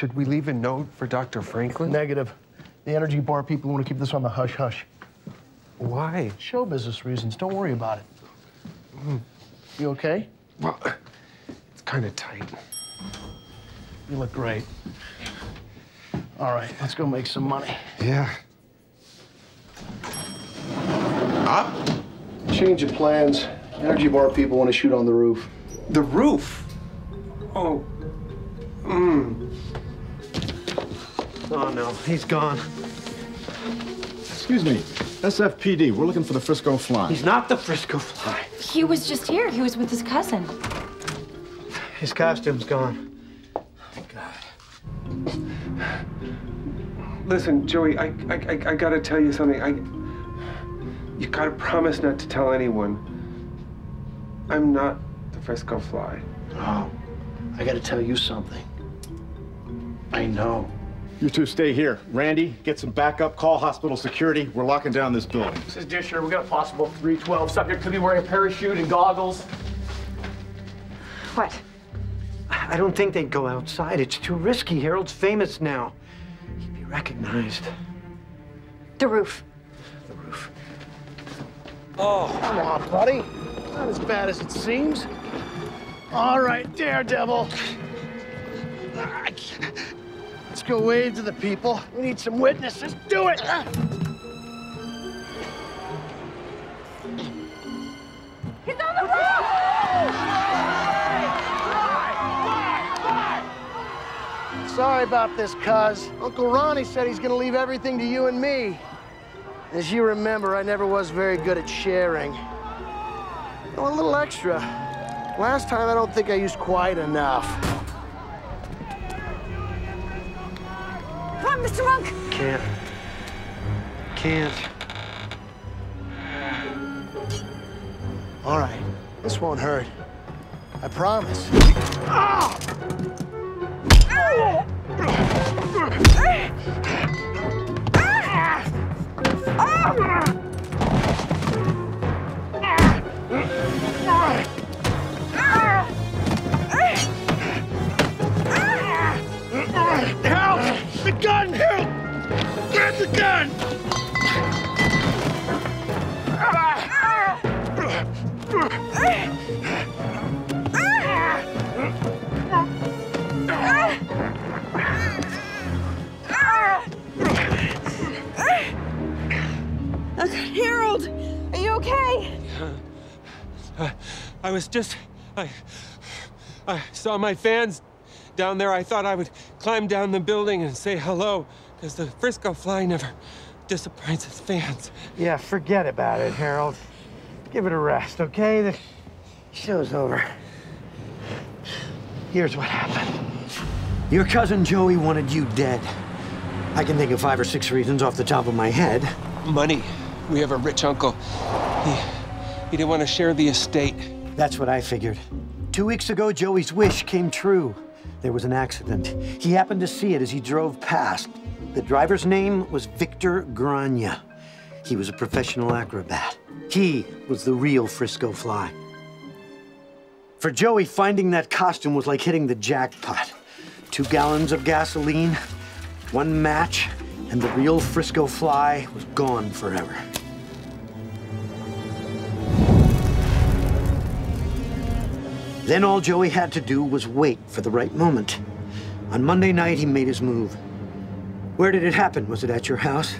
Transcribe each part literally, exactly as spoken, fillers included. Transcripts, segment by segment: Should we leave a note for Doctor Franklin? Negative. The energy bar people want to keep this on the hush-hush. Why? Show business reasons. Don't worry about it. Mm. You okay? Well, it's kind of tight. You look great. All right, let's go make some money. Yeah. Up? Change of plans. Energy bar people want to shoot on the roof. The roof? Oh. Mm. Oh, no. He's gone. Excuse me. S F P D. We're looking for the Frisco Fly. He's not the Frisco Fly. He was just here. He was with his cousin. His costume's gone. Thank God. Listen, Joey, I, I, I, I gotta tell you something. I, you gotta promise not to tell anyone. I'm not the Frisco Fly. Oh, I gotta tell you something. I know. You two stay here. Randy, get some backup. Call hospital security. We're locking down this building. This is Disher. We got a possible three twelve subject. Could be wearing a parachute and goggles. What? I don't think they'd go outside. It's too risky. Harold's famous now. He'd be recognized. The roof. The roof. Oh, come on, buddy. Not as bad as it seems. All right, Daredevil. Let's go wave to the people. We need some witnesses. Do it! He's on the roof! Sorry about this, cuz. Uncle Ronnie said he's gonna leave everything to you and me. As you remember, I never was very good at sharing. Oh, a little extra. Last time, I don't think I used quite enough. Come on, Mister Monk. Can't. Can't. All right. This won't hurt. I promise. Ah! Ah! Ah! Ah! Help! The gun! Help! Grab the gun! Harold, are you okay? Uh, I was just, I, I saw my fans down there. I thought I would climb down the building and say hello, because the Frisco Fly never disappoints its fans. Yeah, forget about it, Harold. Give it a rest, okay? The show's over. Here's what happened. Your cousin Joey wanted you dead. I can think of five or six reasons off the top of my head. Money. We have a rich uncle. He, he didn't want to share the estate. That's what I figured. Two weeks ago, Joey's wish came true. There was an accident. He happened to see it as he drove past. The driver's name was Victor Gragna. He was a professional acrobat. He was the real Frisco Fly. For Joey, finding that costume was like hitting the jackpot. Two gallons of gasoline, one match, and the real Frisco Fly was gone forever. Then all Joey had to do was wait for the right moment. On Monday night, he made his move. Where did it happen? Was it at your house?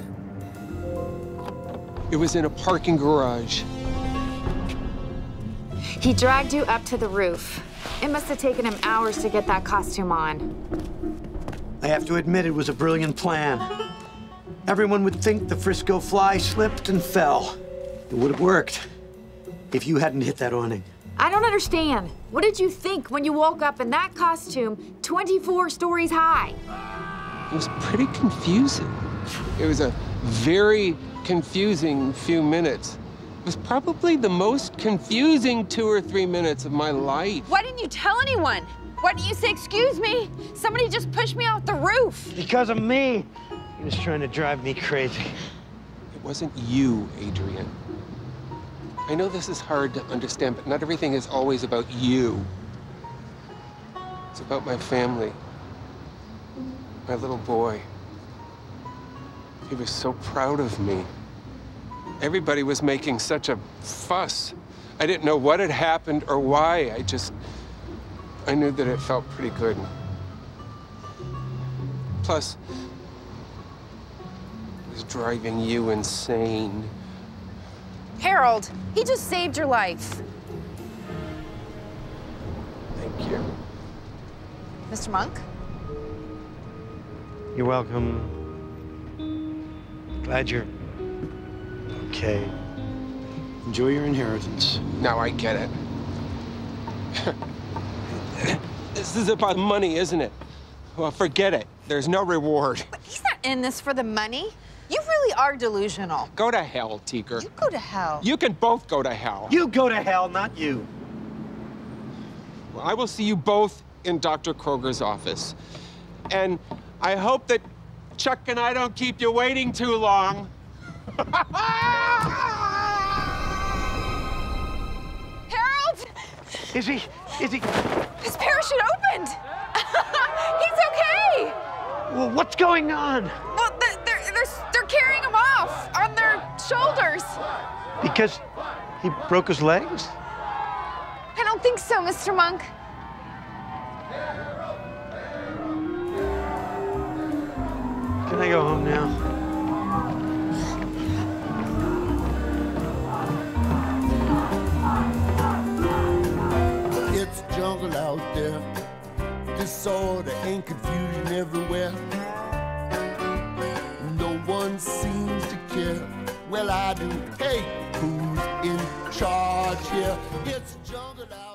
It was in a parking garage. He dragged you up to the roof. It must have taken him hours to get that costume on. I have to admit, it was a brilliant plan. Everyone would think the Frisco Fly slipped and fell. It would have worked if you hadn't hit that awning. I don't understand. What did you think when you woke up in that costume twenty-four stories high? It was pretty confusing. It was a very confusing few minutes. It was probably the most confusing two or three minutes of my life. Why didn't you tell anyone? Why didn't you say, excuse me? Somebody just pushed me off the roof. Because of me. He was trying to drive me crazy. It wasn't you, Adrian. I know this is hard to understand, but not everything is always about you. It's about my family. my little boy. He was so proud of me. Everybody was making such a fuss. I didn't know what had happened or why. I just, I knew that it felt pretty good. Plus, it was driving you insane. Harold, he just saved your life. Thank you. Mister Monk? You're welcome. Glad you're okay. Enjoy your inheritance. Now I get it. This is about money, isn't it? Well, forget it. There's no reward. But he's not in this for the money. You really are delusional. Go to hell, Teeger. You go to hell. You can both go to hell. You go to hell, not you. Well, I will see you both in Doctor Kroger's office. And I hope that Chuck and I don't keep you waiting too long. Harold! Is he, is he? His parachute opened. He's okay. Well, what's going on? Well, they're, they're, they're carrying him off on their shoulders. Because he broke his legs? I don't think so, Mister Monk. Can I go home now? It's jungle out there, disorder and confusion everywhere. No one seems to care. Well, I do. Hey, who's in charge here? It's jungle out.